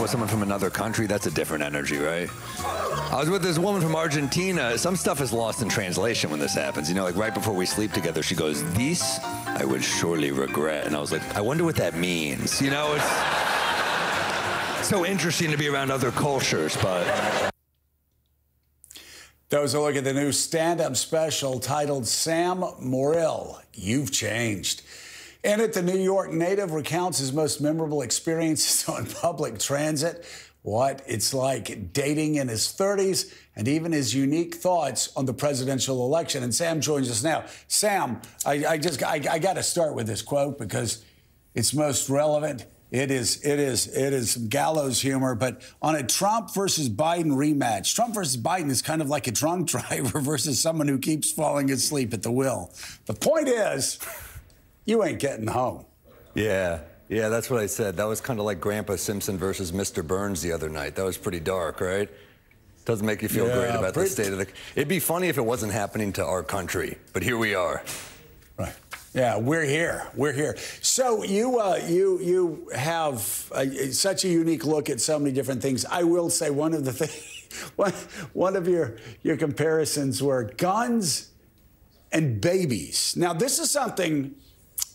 out with someone from another country, that's a different energy, right? I was with this woman from Argentina. Some stuff is lost in translation when this happens. You know, like right before we sleep together, she goes, "This I would surely regret." And I was like, I wonder what that means. You know, it's so interesting to be around other cultures, but... That was a look at the new stand-up special titled Sam Morril, You've Changed. In it, the New York native recounts his most memorable experiences on public transit, what it's like dating in his 30s, and even his unique thoughts on the presidential election. And Sam joins us now. Sam, I got to start with this quote because it's most relevant. It is some gallows humor, but on a Trump versus Biden rematch, Trump versus Biden is kind of like a drunk driver versus someone who keeps falling asleep at the wheel. The point is, you ain't getting home. Yeah, that's what I said. That was kind of like Grandpa Simpson versus Mr. Burns the other night. That was pretty dark, right? Doesn't make you feel great about the state of the... It'd be funny if it wasn't happening to our country, but here we are. Right. Yeah, we're here. We're here. So you have such a unique look at so many different things. I will say one of the things, one of your comparisons were guns and babies. Now this is something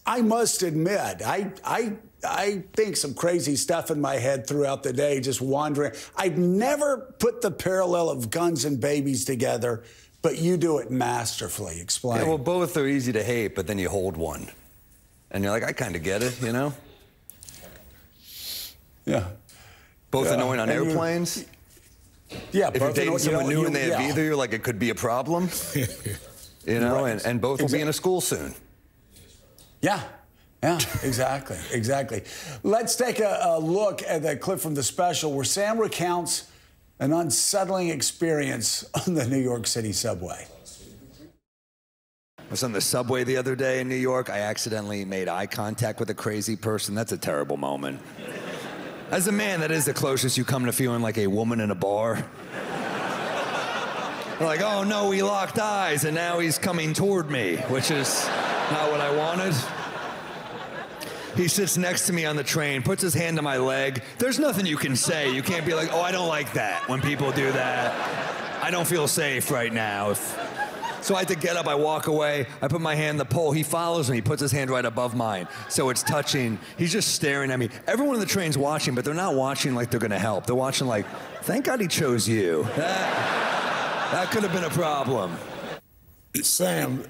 I must admit. I think some crazy stuff in my head throughout the day, just wandering. I've never put the parallel of guns and babies together. But you do it masterfully. Explain. Yeah, well, both are easy to hate, but then you hold one. And you're like, I kind of get it, you know? Yeah. Both annoying on airplanes? Yeah. If you're dating someone new and they have either, you're like, it could be a problem. You know, right. and both will be in a school soon. Yeah. Yeah, exactly, exactly. Let's take a look at that clip from the special where Sam recounts an unsettling experience on the New York City subway. I was on the subway the other day in New York. I accidentally made eye contact with a crazy person. That's a terrible moment. As a man, that is the closest you come to feeling like a woman in a bar. You're like, oh no, we locked eyes and now he's coming toward me, which is not what I wanted. He sits next to me on the train, puts his hand on my leg. There's nothing you can say. You can't be like, oh, I don't like that when people do that. I don't feel safe right now. So I had to get up, I walk away, I put my hand in the pole. He follows me, he puts his hand right above mine. So it's touching, he's just staring at me. Everyone in the train's watching, but they're not watching like they're gonna help. They're watching like, thank God he chose you. That could have been a problem. Sam,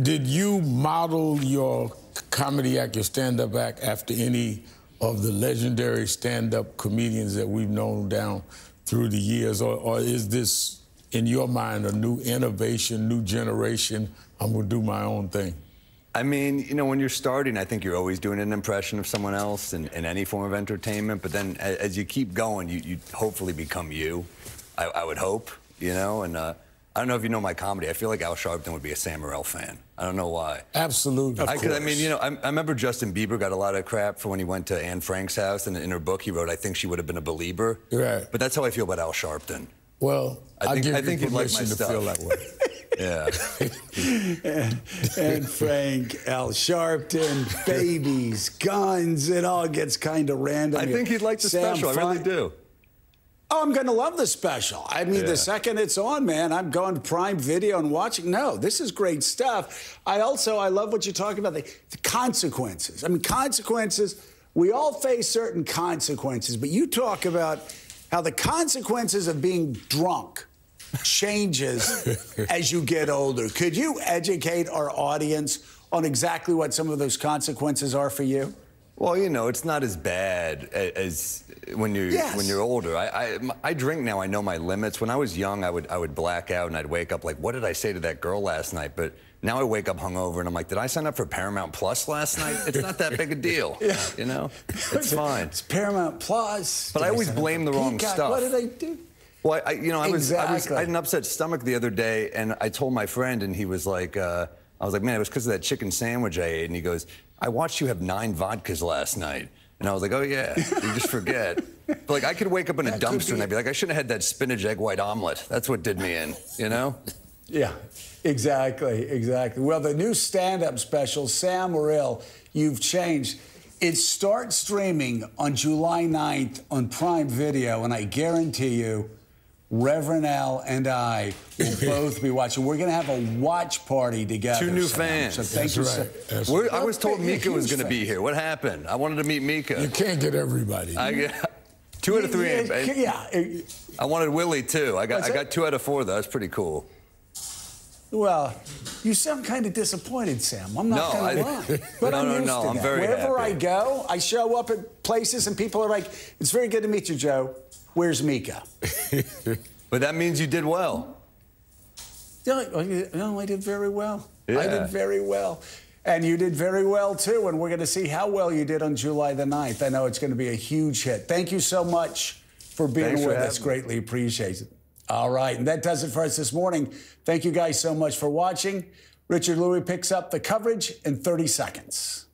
did you model your comedy act, your stand-up act, after any of the legendary stand-up comedians that we've known down through the years? Or is this, in your mind, a new innovation, new generation? I'm gonna do my own thing. I mean, you know, when you're starting, I think you're always doing an impression of someone else in any form of entertainment. But then as you keep going, you hopefully become you. I would hope, you know, and I don't know if you know my comedy. I feel like Al Sharpton would be a Sam Morril fan. I don't know why. Absolutely. I mean, you know, I remember Justin Bieber got a lot of crap for when he went to Anne Frank's house, and in her book he wrote, I think she would have been a believer. Right. But that's how I feel about Al Sharpton. Well, I think you'd like my stuff. Feel that way. Yeah. Anne Frank, Al Sharpton, babies, guns, it all gets kind of random. I think you'd like the special, I really do. Oh, I'm going to love this special. I mean, the second it's on, man, I'm going to Prime Video and watching. No, this is great stuff. I love what you're talking about, the consequences. I mean, consequences, we all face certain consequences, but you talk about how the consequences of being drunk changes as you get older. Could you educate our audience on exactly what some of those consequences are for you? Well, you know, it's not as bad as when you're older. I drink now. I know my limits. When I was young, I would black out and I'd wake up like, what did I say to that girl last night? But now I wake up hungover and I'm like, did I sign up for Paramount Plus last night? It's not that big a deal. Yeah. You know, it's fine. It's Paramount Plus. But I always blame the wrong stuff. What did I do? Well, I had an upset stomach the other day, and I told my friend, and he was like, I was like, man, it was because of that chicken sandwich I ate. And he goes, I watched you have 9 vodkas last night. And I was like, oh, yeah, you just forget. But, like, I could wake up in a dumpster and I'd be like, I shouldn't have had that spinach egg white omelet. That's what did me in, you know? Yeah, exactly. Well, the new stand-up special, Sam Morril, You've Changed. It starts streaming on July 9th on Prime Video, and I guarantee you, Reverend Al and I will both be watching. We're going to have a watch party together. Two new fans. So thank you. That's right. I was told Mika was going to be here. What happened? I wanted to meet Mika. You can't get everybody. Two out of three. Yeah. I wanted Willie, too. I got 2 out of 4, though. That's pretty cool. Well, you sound kind of disappointed, Sam. I'm not going to lie. But I'm used to that. I'm very Wherever happy. I go, I show up at places and people are like, it's very good to meet you, Joe. Where's Mika? But that means you did well. No, I did very well. Yeah. I did very well. And you did very well, too. And we're going to see how well you did on July the 9th. I know it's going to be a huge hit. Thank you so much for being with us. Greatly appreciated. All right, and that does it for us this morning. Thank you guys so much for watching. Richard Louie picks up the coverage in 30 seconds.